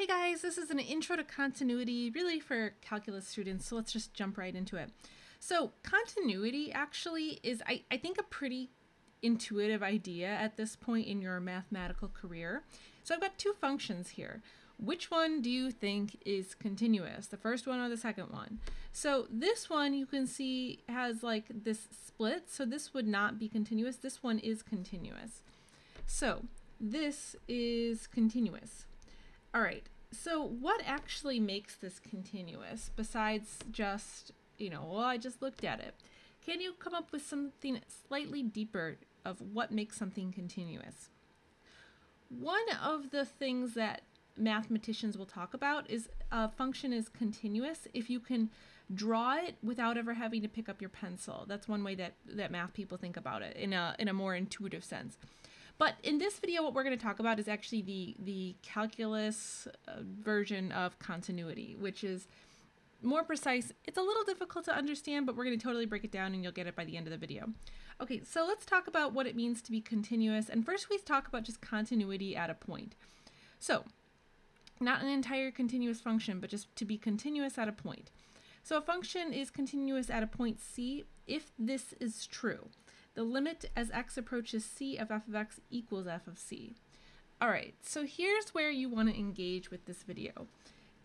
Hey guys, this is an intro to continuity, really for calculus students, so let's just jump right into it. So continuity actually is, I think, a pretty intuitive idea at this point in your mathematical career. So I've got two functions here. Which one do you think is continuous, the first one or the second one? So this one you can see has like this split, so this would not be continuous. This one is continuous. So this is continuous. All right, so what actually makes this continuous besides just, you know, well, I just looked at it. Can you come up with something slightly deeper of what makes something continuous? One of the things that mathematicians will talk about is a function is continuous if you can draw it without ever having to pick up your pencil. That's one way that math people think about it in a more intuitive sense. But in this video, what we're going to talk about is actually the calculus version of continuity, which is more precise. It's a little difficult to understand, but we're going to totally break it down and you'll get it by the end of the video. Okay, so let's talk about what it means to be continuous. And first we talk about just continuity at a point. So not an entire continuous function, but just to be continuous at a point. So a function is continuous at a point C if this is true. The limit as x approaches c of f of x equals f of c. All right, so here's where you want to engage with this video.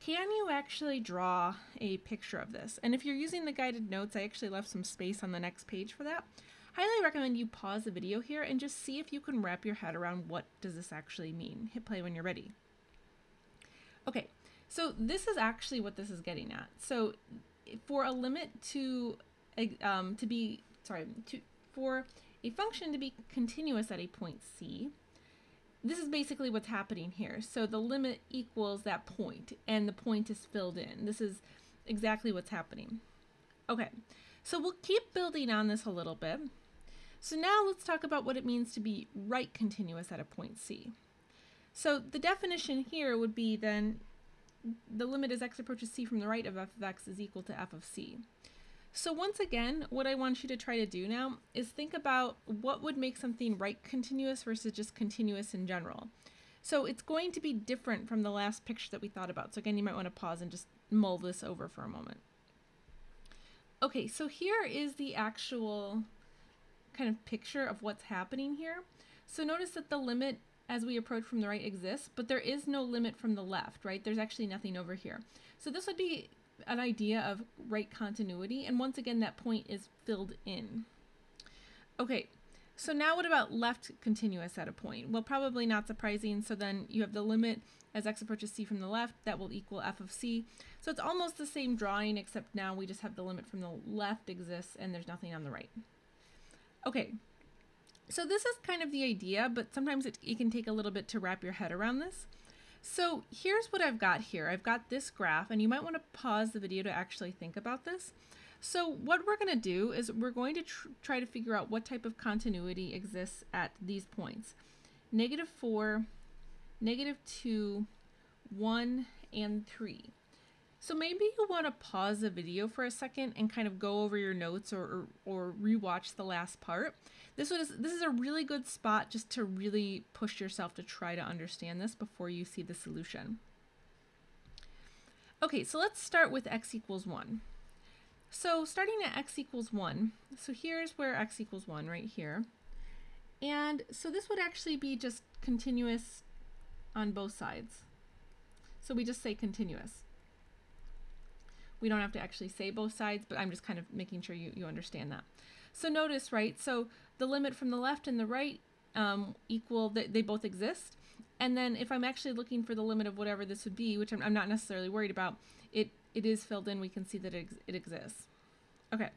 Can you actually draw a picture of this? And if you're using the guided notes, I actually left some space on the next page for that. Highly recommend you pause the video here and just see if you can wrap your head around what does this actually mean. Hit play when you're ready. Okay, so this is actually what this is getting at. So for a limit for a function to be continuous at a point C, this is basically what's happening here. So the limit equals that point, and the point is filled in. This is exactly what's happening. Okay, so we'll keep building on this a little bit. So now let's talk about what it means to be right continuous at a point C. So the definition here would be then the limit as x approaches c from the right of f of x is equal to f of c. So once again, what I want you to try to do now is think about what would make something right continuous versus just continuous in general. So it's going to be different from the last picture that we thought about. So again, you might want to pause and just mull this over for a moment. Okay, so here is the actual kind of picture of what's happening here. So notice that the limit as we approach from the right exists, but there is no limit from the left, right? There's actually nothing over here. So this would be an idea of right continuity, and once again that point is filled in. Okay, so now what about left continuous at a point? Well, probably not surprising. So then you have the limit as x approaches c from the left that will equal f of c. So it's almost the same drawing, except now we just have the limit from the left exists and there's nothing on the right. Okay, so this is kind of the idea, but sometimes it can take a little bit to wrap your head around this. So here's what I've got here. I've got this graph, and you might want to pause the video to actually think about this. So what we're going to do is we're going to try to figure out what type of continuity exists at these points. -4, -2, 1, and 3. So maybe you want to pause the video for a second and kind of go over your notes or rewatch the last part. This is a really good spot just to really push yourself to try to understand this before you see the solution. Okay, so let's start with x equals 1. So starting at x equals 1, so here's where x equals 1 right here. And so this would actually be just continuous on both sides. So we just say continuous. We don't have to actually say both sides, but I'm just kind of making sure you understand that. So notice, right, so the limit from the left and the right equal, they both exist. And then if I'm actually looking for the limit of whatever this would be, which I'm not necessarily worried about, it is filled in. We can see that it exists. Okay,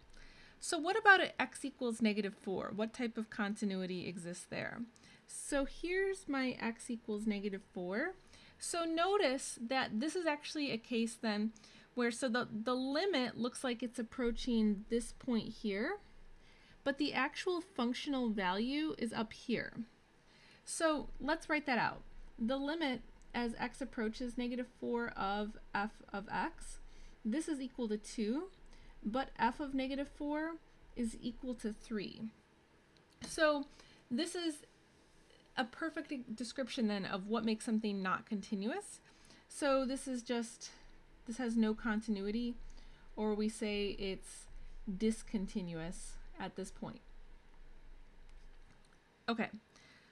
so what about at x equals -4? What type of continuity exists there? So here's my x equals -4. So notice that this is actually a case then where so the limit looks like it's approaching this point here, but the actual functional value is up here. So let's write that out. The limit as x approaches -4 of f of x, this is equal to 2, but f of -4 is equal to 3. So this is a perfect description then of what makes something not continuous. So this has no continuity, or we say it's discontinuous at this point. Okay,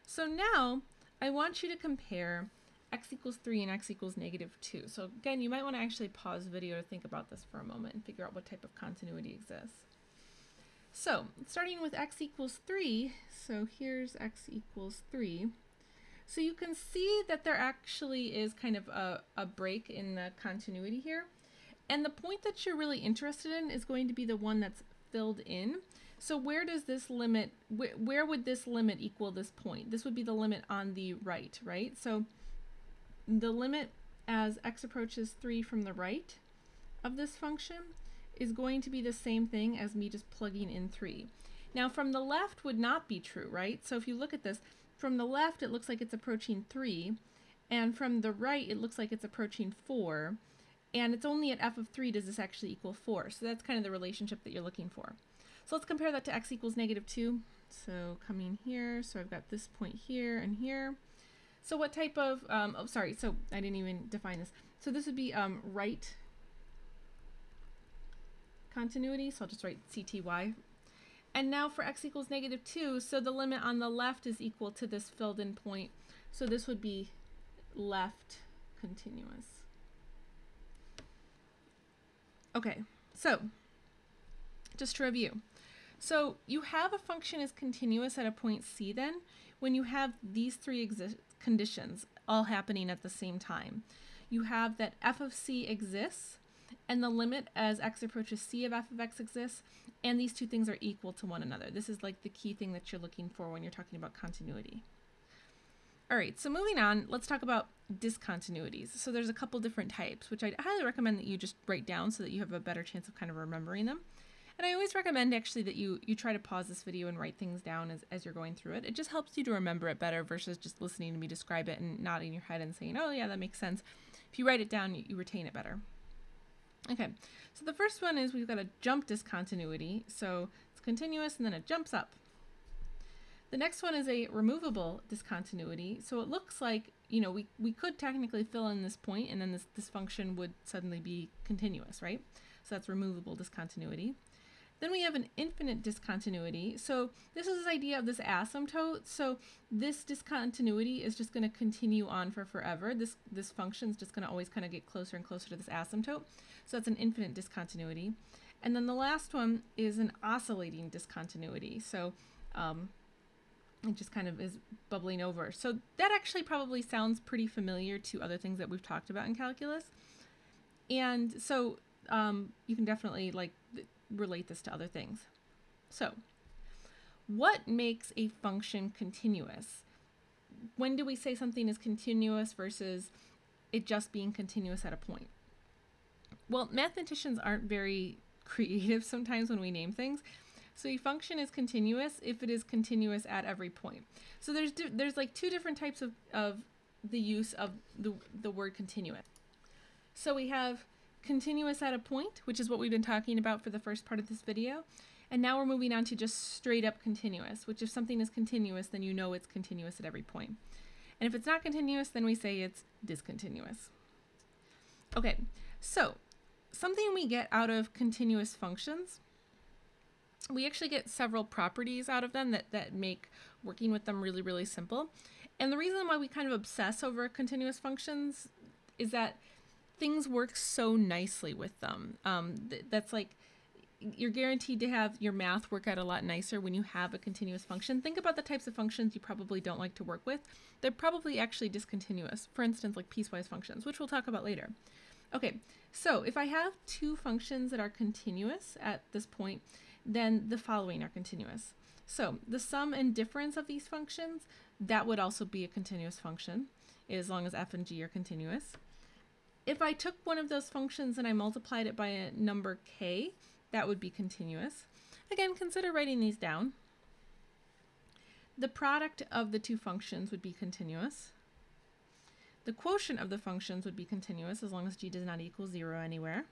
so now I want you to compare x equals 3 and x equals -2. So again, you might want to actually pause the video to think about this for a moment and figure out what type of continuity exists. So starting with x equals 3, so here's x equals 3. So you can see that there actually is kind of a break in the continuity here. And the point that you're really interested in is going to be the one that's filled in. So where does this limit, where would this limit equal this point? This would be the limit on the right, right? So the limit as x approaches 3 from the right of this function is going to be the same thing as me just plugging in 3. Now from the left would not be true, right? So if you look at this, from the left it looks like it's approaching 3, and from the right it looks like it's approaching 4, and it's only at f of 3 does this actually equal 4. So that's kind of the relationship that you're looking for. So let's compare that to x equals -2. So coming here, so I've got this point here and here. So what type of, oh sorry, so I didn't even define this. So this would be right continuity, so I'll just write CTY. And now for x equals -2, so the limit on the left is equal to this filled in point. So this would be left continuous. Okay, so just to review. So you have a function as continuous at a point C then, when you have these three conditions all happening at the same time. You have that f of c exists, and the limit as x approaches c of f of x exists, and these two things are equal to one another. This is like the key thing that you're looking for when you're talking about continuity. All right, so moving on, let's talk about discontinuities. So there's a couple different types, which I'd highly recommend that you just write down so that you have a better chance of kind of remembering them. And I always recommend actually that you try to pause this video and write things down as you're going through it. It just helps you to remember it better versus just listening to me describe it and nodding your head and saying, oh yeah, that makes sense. If you write it down, you retain it better. Okay, so the first one is we've got a jump discontinuity. So it's continuous and then it jumps up. The next one is a removable discontinuity. So it looks like, you know, we could technically fill in this point and then this function would suddenly be continuous, right? So that's removable discontinuity. Then we have an infinite discontinuity. So this is this idea of this asymptote. So this discontinuity is just going to continue on for forever. This function is just going to always kind of get closer and closer to this asymptote. So that's an infinite discontinuity. And then the last one is an oscillating discontinuity. So it just kind of is bubbling over. So that actually probably sounds pretty familiar to other things that we've talked about in calculus. And so you can definitely like relate this to other things. So what makes a function continuous? When do we say something is continuous versus it just being continuous at a point? Well, mathematicians aren't very creative sometimes when we name things. So a function is continuous if it is continuous at every point. So there's like two different types of the use of the word continuous. So we have continuous at a point, which is what we've been talking about for the first part of this video. And now we're moving on to just straight up continuous, which if something is continuous, then you know it's continuous at every point. And if it's not continuous, then we say it's discontinuous. Okay, so something we get out of continuous functions, we actually get several properties out of them that make working with them really, really simple. And the reason why we kind of obsess over continuous functions is that things work so nicely with them. That's like, you're guaranteed to have your math work out a lot nicer when you have a continuous function. Think about the types of functions you probably don't like to work with. They're probably actually discontinuous. For instance, like piecewise functions, which we'll talk about later. Okay, so if I have two functions that are continuous at this point, then the following are continuous. So the sum and difference of these functions, that would also be a continuous function, as long as f and g are continuous. If I took one of those functions and I multiplied it by a number k, that would be continuous. Again, consider writing these down. The product of the two functions would be continuous. The quotient of the functions would be continuous as long as g does not equal 0 anywhere.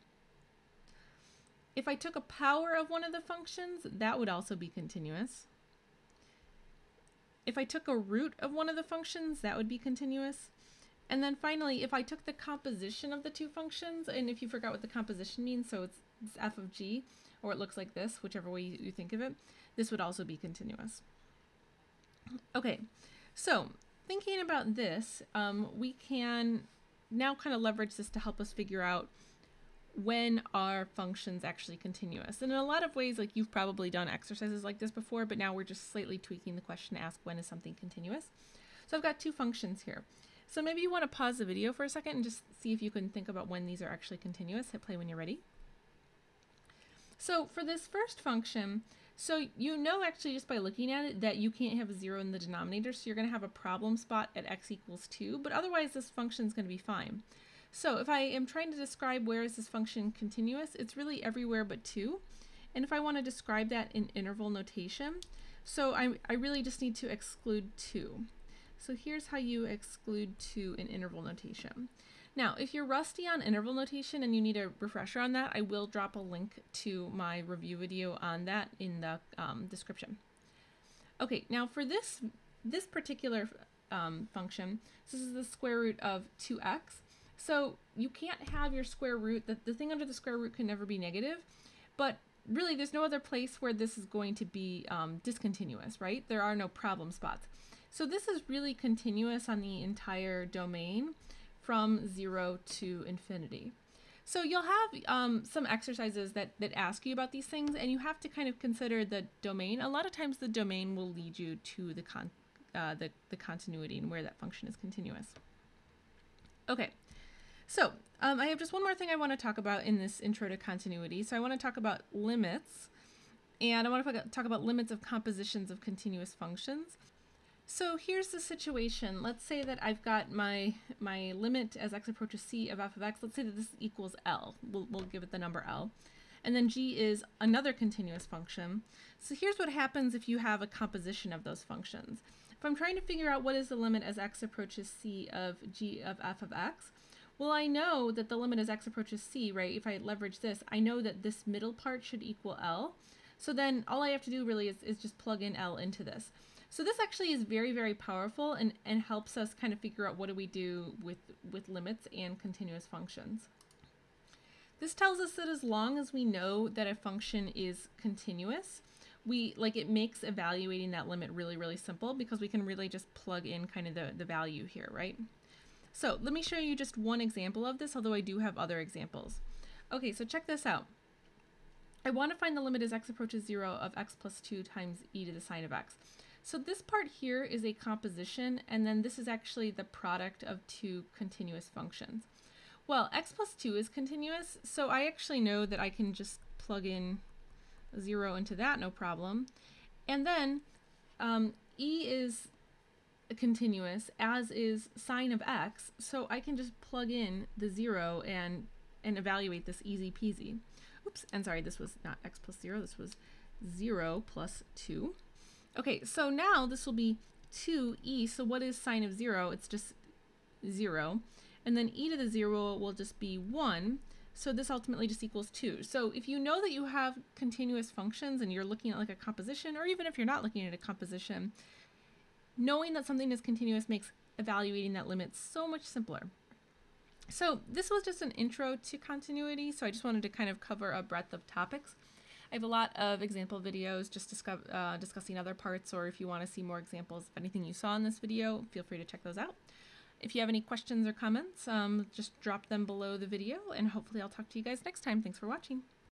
If I took a power of one of the functions, that would also be continuous. If I took a root of one of the functions, that would be continuous. And then finally, if I took the composition of the two functions, and if you forgot what the composition means, so it's f of g, or it looks like this, whichever way you think of it, this would also be continuous. Okay, so thinking about this, we can now kind of leverage this to help us figure out when are functions actually continuous. And in a lot of ways, like, you've probably done exercises like this before, but now we're just slightly tweaking the question to ask when is something continuous. So I've got two functions here. So maybe you want to pause the video for a second and just see if you can think about when these are actually continuous. Hit play when you're ready. So for this first function, so you know actually just by looking at it that you can't have a 0 in the denominator, so you're going to have a problem spot at x equals 2, but otherwise this function is going to be fine. So if I am trying to describe where is this function continuous, it's really everywhere but 2. And if I want to describe that in interval notation, so I really just need to exclude 2. So here's how you exclude 2 in interval notation. Now, if you're rusty on interval notation and you need a refresher on that, I will drop a link to my review video on that in the description. Okay, now for this particular function, this is the square root of 2x. So you can't have your square root, the thing under the square root can never be negative, but really there's no other place where this is going to be discontinuous, right? There are no problem spots. So this is really continuous on the entire domain from 0 to infinity. So you'll have some exercises that ask you about these things, and you have to kind of consider the domain. A lot of times the domain will lead you to the continuity and where that function is continuous. Okay, so I have just one more thing I want to talk about in this intro to continuity. So I want to talk about limits, and I want to talk about limits of compositions of continuous functions. So here's the situation. Let's say that I've got my limit as x approaches c of f of x. Let's say that this equals L. We'll give it the number L. And then g is another continuous function. So here's what happens if you have a composition of those functions. If I'm trying to figure out what is the limit as x approaches c of g of f of x, well, I know that the limit as x approaches c, right? If I leverage this, I know that this middle part should equal L. So then all I have to do really is just plug in L into this. So this actually is very, very powerful and helps us kind of figure out what do we do with limits and continuous functions. This tells us that as long as we know that a function is continuous, it makes evaluating that limit really, really simple, because we can really just plug in kind of the value here, right? So let me show you just one example of this, although I do have other examples. Okay, so check this out. I want to find the limit as x approaches 0 of x plus 2 times e to the sine of x. So this part here is a composition, and then this is actually the product of two continuous functions. Well, x plus 2 is continuous, so I actually know that I can just plug in 0 into that, no problem. And then e is continuous, as is sine of x, so I can just plug in the 0 and evaluate this easy peasy. Oops, and sorry, this was not x plus 0, this was 0 plus 2. Okay, so now this will be 2e, so what is sine of 0? It's just 0. And then e to the 0 will just be 1, so this ultimately just equals 2. So if you know that you have continuous functions and you're looking at like a composition, or even if you're not looking at a composition, knowing that something is continuous makes evaluating that limit so much simpler. So this was just an intro to continuity, so I just wanted to kind of cover a breadth of topics. I have a lot of example videos just discussing other parts, or if you want to see more examples of anything you saw in this video, feel free to check those out. If you have any questions or comments, just drop them below the video, and hopefully I'll talk to you guys next time. Thanks for watching.